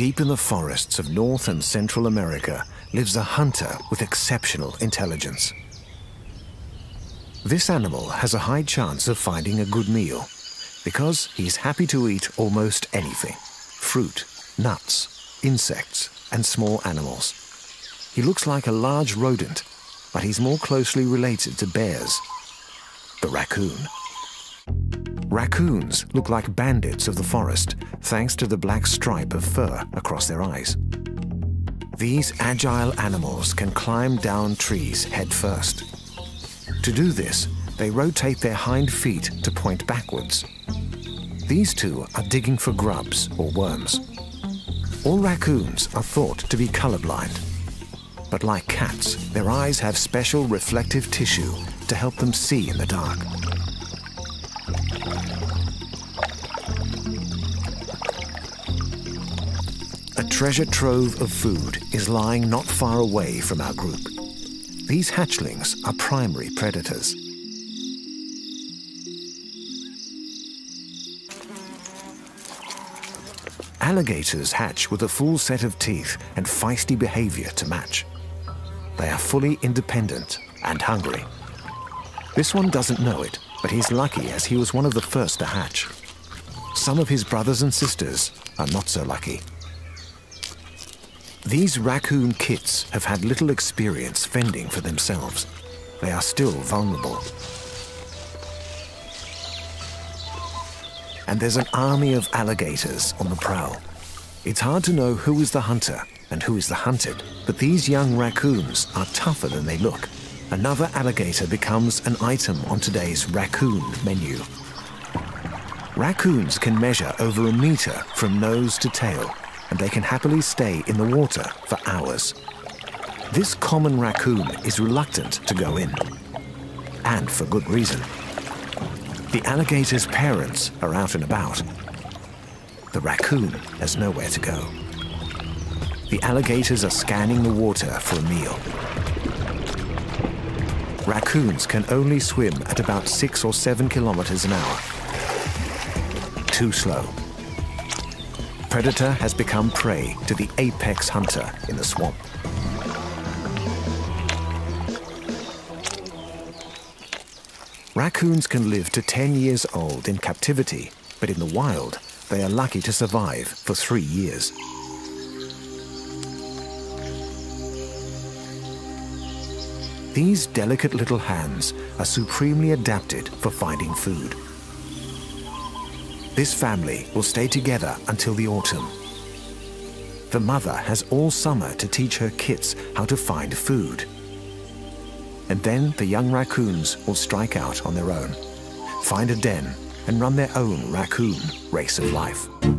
Deep in the forests of North and Central America lives a hunter with exceptional intelligence. This animal has a high chance of finding a good meal because he's happy to eat almost anything: fruit, nuts, insects, and small animals. He looks like a large rodent, but he's more closely related to bears, the raccoon. Raccoons look like bandits of the forest, thanks to the black stripe of fur across their eyes. These agile animals can climb down trees head first. To do this, they rotate their hind feet to point backwards. These two are digging for grubs or worms. All raccoons are thought to be colorblind, but like cats, their eyes have special reflective tissue to help them see in the dark. A treasure trove of food is lying not far away from our group. These hatchlings are primary predators. Alligators hatch with a full set of teeth and feisty behavior to match. They are fully independent and hungry. This one doesn't know it, but he's lucky as he was one of the first to hatch. Some of his brothers and sisters are not so lucky. These raccoon kits have had little experience fending for themselves. They are still vulnerable. And there's an army of alligators on the prowl. It's hard to know who is the hunter and who is the hunted, but these young raccoons are tougher than they look. Another alligator becomes an item on today's raccoon menu. Raccoons can measure over a meter from nose to tail, and they can happily stay in the water for hours. This common raccoon is reluctant to go in, and for good reason. The alligator's parents are out and about. The raccoon has nowhere to go. The alligators are scanning the water for a meal. Raccoons can only swim at about 6 or 7 kilometers an hour. Too slow. Predator has become prey to the apex hunter in the swamp. Raccoons can live to 10 years old in captivity, but in the wild, they are lucky to survive for 3 years. These delicate little hands are supremely adapted for finding food. This family will stay together until the autumn. The mother has all summer to teach her kits how to find food. And then the young raccoons will strike out on their own, find a den, and run their own raccoon race of life.